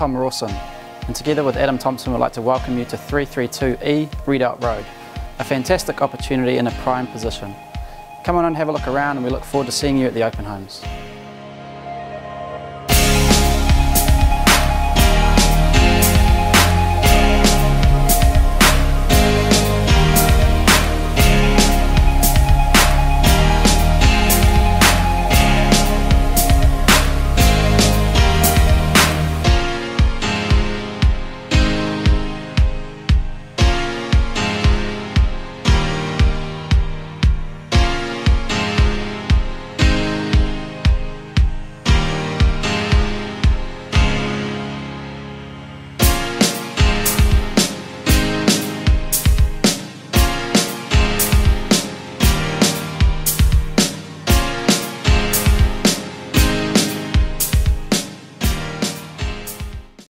I'm Tom Rawson, and together with Adam Thompson we'd like to welcome you to 332E Redoubt Road, a fantastic opportunity in a prime position. Come on and have a look around, and we look forward to seeing you at the open homes.